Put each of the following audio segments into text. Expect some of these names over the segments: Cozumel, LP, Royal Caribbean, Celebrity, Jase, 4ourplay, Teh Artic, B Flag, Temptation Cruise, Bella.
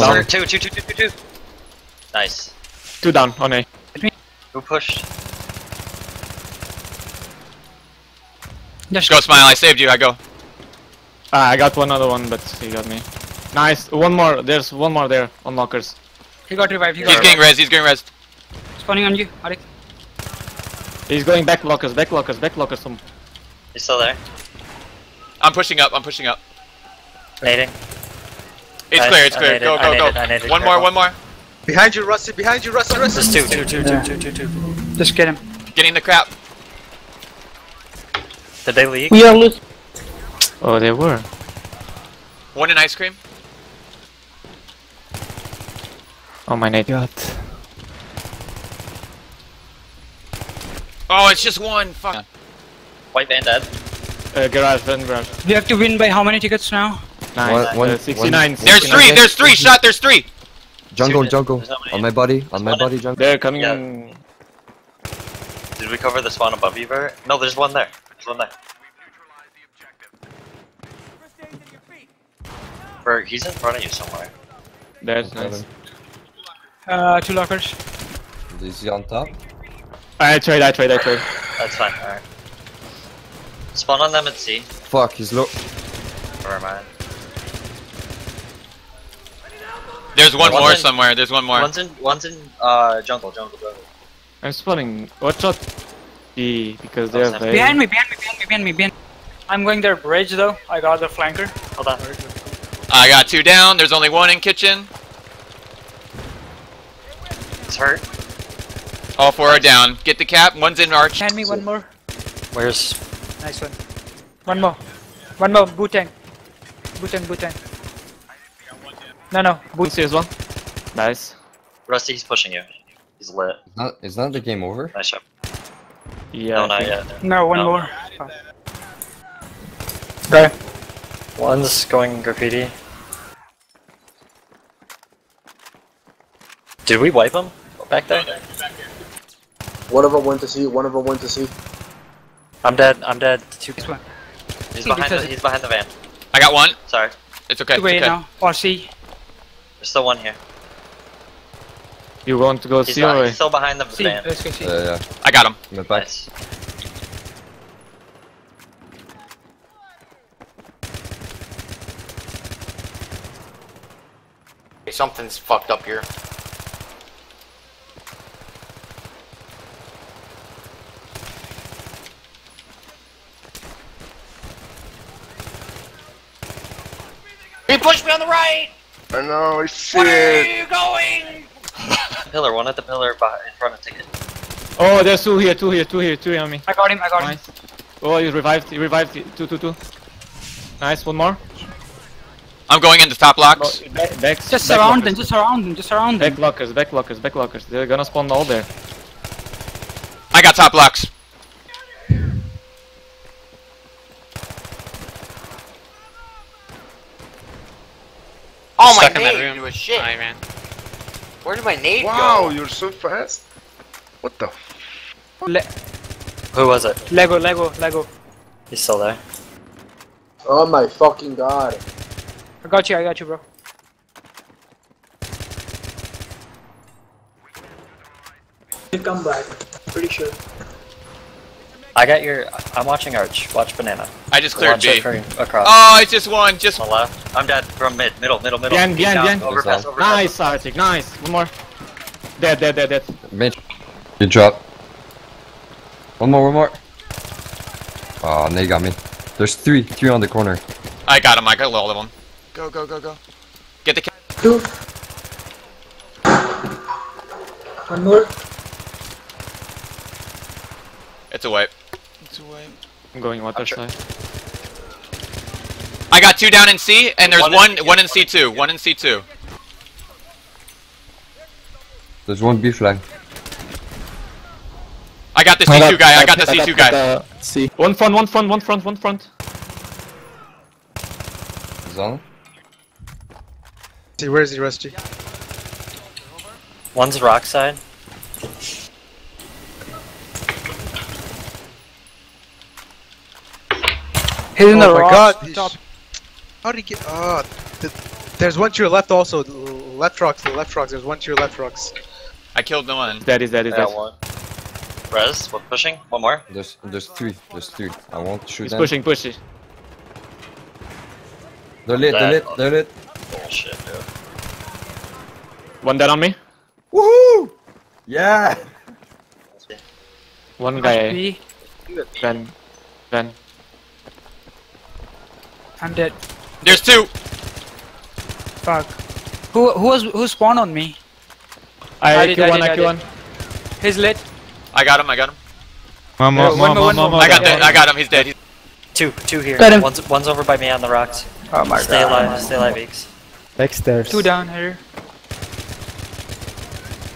down. Two. Nice. Two down on A. Hit me. Who pushed? Just go, Smile. I saved you. I go. I got one other one, but he got me. Nice. One more. There's one more there on lockers. He got revived. He's getting rezzed. He's getting rezzed. Spawning on you, Artic. He's going back lockers. Back lockers. He's still there. I'm pushing up. Nading. It's clear. Go. One more. Behind you, Rusty. Two. Just get him. Getting the crap. Did they leak? We are loose. Oh, they were. One in ice cream. Oh my God. Oh, it's just one. Fuck. Yeah. White van dead. Garage. We have to win by how many tickets now? 9. 169. There's three. Jungle. On my body, jungle. They're coming. Yeah. Did we cover the spawn above you, Bert? No, there's one there. Bert, he's in front of you somewhere. There's nice. Two lockers. Is he on top? I trade. That's fine, alright. Spawn on them at C. Fuck, he's low. Never mind. There's one more somewhere. One's in jungle. I'm spawning. Watch out B because they're there. Behind me. I'm going their bridge though. I got the flanker. Hold on. I got two down. There's only one in kitchen. It's hurt. All four are down. Get the cap. One's in arch. Hand me one more. Where's? Nice one. One more. Bootang. No. Boots as well. Nice. Rusty, he's pushing you. He's lit. Is not the game over? Nice shot. Yeah. No, not yet. No, one more. Okay. One's going graffiti. Did we wipe him back there? One of them went to see. I'm dead. Two. He's behind the van. I got one. Sorry. It's okay. Wait now. Or C. There's still one here. You want to go C or A? He's still behind the van. Yeah. I got him. Nice. Hey, something's fucked up here. He pushed me on the right! I know, shit! Where are you going? Pillar, one at the pillar in front of ticket. Oh, there's two here on me. I got him. Nice. Oh, he revived. Two. Nice, one more. I'm going into top locks. Just surround them. Back lockers. They're gonna spawn all there. I got top locks. Oh, my nade was shit. Sorry, man. Where did my nade go? Wow, you're so fast. What the f? Who was it? Lego. He's still there. Oh my fucking god. I got you, bro. You come back, pretty sure. I got your. I'm watching Arch. Watch Banana. I just cleared B. Across. Oh, it's just one. Just on the left. I'm dead from middle. Again. Overpass. Nice, Arctic. Nice. One more. Dead. Mitch. Good drop. One more. Oh, they got me. There's three on the corner. I got him. I got all of them. Go. Get the cap. Two. One more. It's a wipe. I'm going water side. I got two down in C, and there's one in C2. One in C2. There's one B flag. I got the C2 guy. I got the C2 guy. One front. Zone. See, where is he, Rusty? One's rock side. Hitting the rock. Oh my god! How did he get? There's one to your left also. Left rocks, the left rocks. There's one to your left rocks. I killed no one. That is. One. Res, we're pushing. One more. There's three. I won't shoot. He's them. pushing. They're lit. Bullshit, dude. One dead on me. Woohoo! Yeah! One guy. Ben. I'm dead. There's two! Fuck. Who spawned on me? I did. He's lit. I got him. One more. I got him, he's dead. Two here. One's over by me on the rocks. Oh my god. Stay alive, Eeks. Backstairs. Two down here.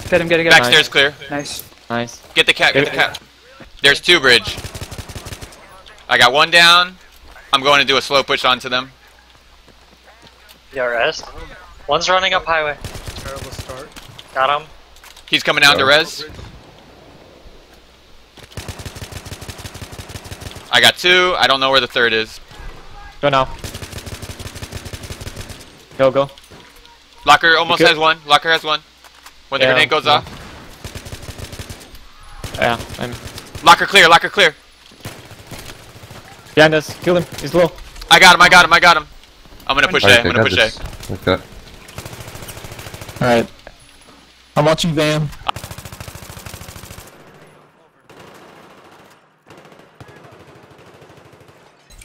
Get him. Backstairs clear. Nice. Get the cat. There's two bridge. I got one down. I'm going to do a slow push onto them. Res. One's running up highway. Terrible start. Got him. He's coming down to res. I got two. I don't know where the third is. Go now. Go. Locker almost has one. When the grenade goes off. Yeah. Locker clear. Behind us. Kill him. He's low. I got him. I'm gonna push A. Okay. Alright. I'm watching Van.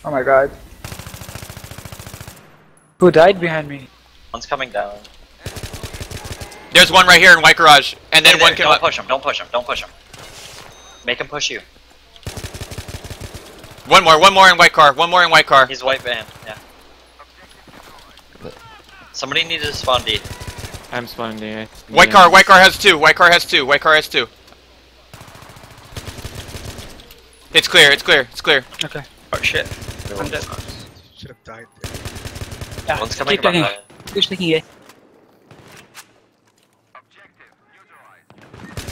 Oh my god. Who died behind me? One's coming down. There's one right here in White Garage. And then one came up. Don't push him. Make him push you. One more in white car. He's white van, yeah. Somebody needed to spawn D. I'm spawning D. White car has two. It's clear. Okay. Oh shit. I'm dead. Should have died there. Yeah, one's coming from high. Who's taking it?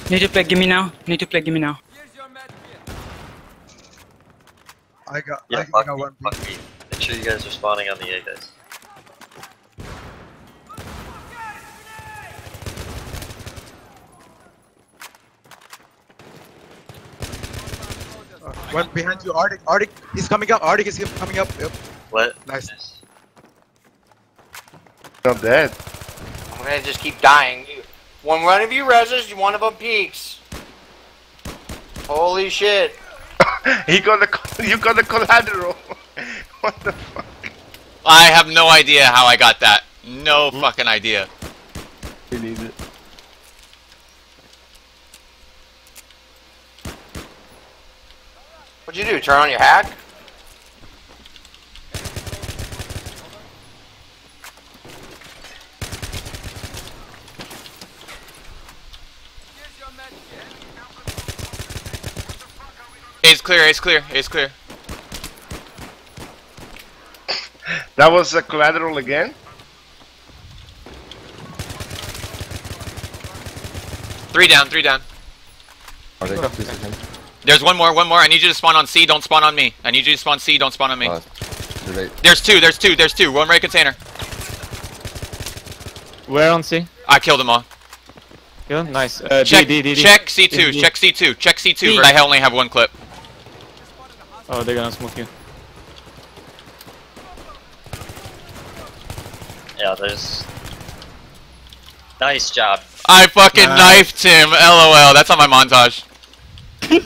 Need to play, give me now. I got one. Make sure you guys are spawning on the A, guys. One behind you, Artic. He's coming up. Yep. What? Nice. I'm dead. I'm gonna just keep dying. One of you reses, one of them peaks. Holy shit. You got the collateral. What the fuck? I have no idea how I got that. No fucking idea. You need it. What'd you do? Turn on your hack? Ace clear. That was a collateral again? 3 down. There's one more. I need you to spawn on C, don't spawn on me. There's two. One right container. Where on C? I killed them all. Kill him? Nice. Check C2, but I only have one clip. Oh, they're gonna smoke you. Yeah, there's... Nice job. I fucking knifed him, LOL. That's on my montage.